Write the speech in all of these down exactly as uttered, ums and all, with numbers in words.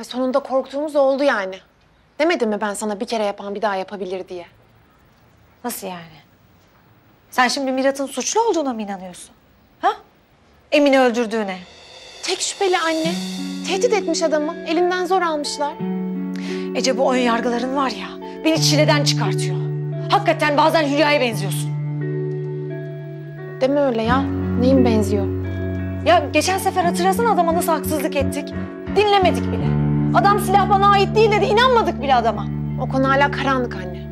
Ha, sonunda korktuğumuz oldu yani. Demedim mi ben sana bir kere yapan bir daha yapabilir diye? Nasıl yani? Sen şimdi Mirat'ın suçlu olduğuna mı inanıyorsun? Ha? Emin'i öldürdüğüne. Tek şüpheli anne. Tehdit etmiş adamı. Elinden zor almışlar. Ece, bu oyun yargıların var ya, beni çileden çıkartıyor. Hakikaten bazen Hülya'ya benziyorsun. Deme öyle ya. Neyim benziyor? Ya geçen sefer hatırlasana adama nasıl haksızlık ettik. Dinlemedik bile. Adam silah bana ait değil dedi. İnanmadık bile adama. O konu hala karanlık anne.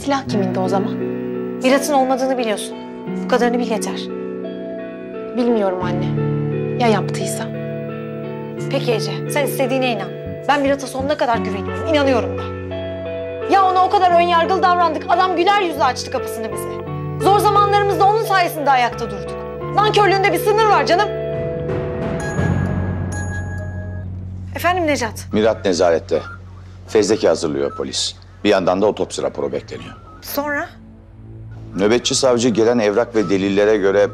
Silah kimindi o zaman? Mirat'ın olmadığını biliyorsun. Bu kadarını bil yeter. Bilmiyorum anne. Ya yaptıysa? Peki Ece, sen istediğine inan. Ben Mirat'a sonuna kadar güveniyorum. İnanıyorum da. Ya ona o kadar önyargılı davrandık. Adam güler yüzle açtı kapısını bize. Zor zamanlarımızda onun sayesinde ayakta durduk. Nankörlüğünde bir sınır var canım. Efendim Necat? Mirat nezarette. Fezleke hazırlıyor polis. Bir yandan da otopsi raporu bekleniyor. Sonra? Nöbetçi savcı gelen evrak ve delillere göre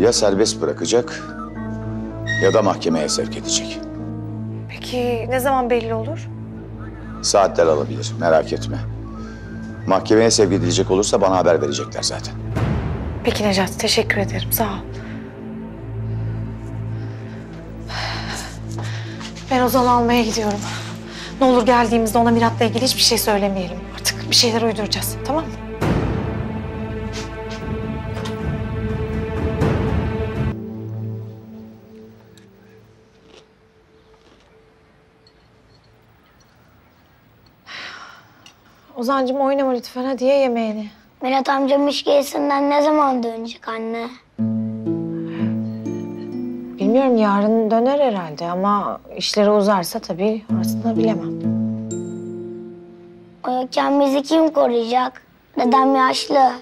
ya serbest bırakacak ya da mahkemeye sevk edecek. Peki ne zaman belli olur? Saatler alabilir, merak etme. Mahkemeye sevk edilecek olursa bana haber verecekler zaten. Peki Necat, teşekkür ederim, sağ ol. Ben Ozan'ı almaya gidiyorum. Ne olur geldiğimizde ona Mirat'la ilgili hiçbir şey söylemeyelim. Artık bir şeyler uyduracağız, tamam mı? Ozan'cığım oynama lütfen, hadi ye yemeğini. Mirat amcam iş gezisinden ne zaman dönecek anne? Bilmiyorum, yarın döner herhalde ama işleri uzarsa tabii orasını bilemem. O yokken bizi kim koruyacak? Dedem yaşlı.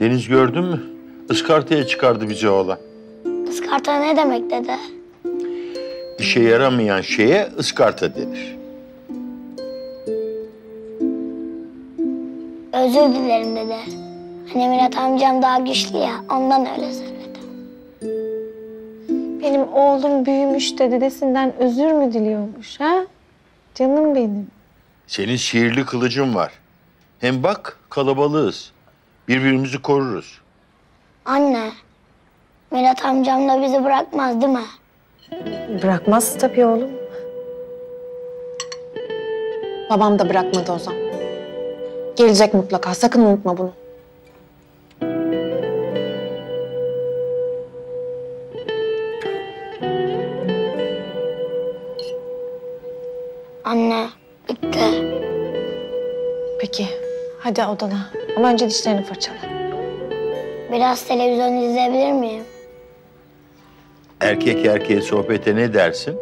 Deniz gördün mü? Iskartaya çıkardı bizi oğlan. Iskarta ne demek dede? İşe yaramayan şeye ıskarta denir. Özür dilerim dede. Hani Mirat amcam daha güçlü ya, ondan öyle söyledim. Benim oğlum büyümüş de dedesinden özür mü diliyormuş ha? Canım benim. Senin sihirli kılıcın var. Hem bak kalabalığız. Birbirimizi koruruz. Anne, Mirat amcam da bizi bırakmaz değil mi? Bırakmaz tabii oğlum. Babam da bırakmadı Ozan. Gelecek mutlaka. Sakın unutma bunu. Anne, bitti. Peki, hadi odana. Ama önce dişlerini fırçala. Biraz televizyon izleyebilir miyim? Erkek erkeğe sohbete ne dersin?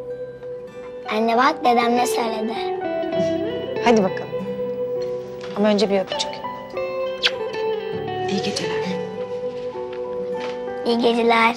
Anne bak, dedem ne söyledi. Hadi bakalım. Ama önce bir öpücük. İyi geceler. İyi geceler.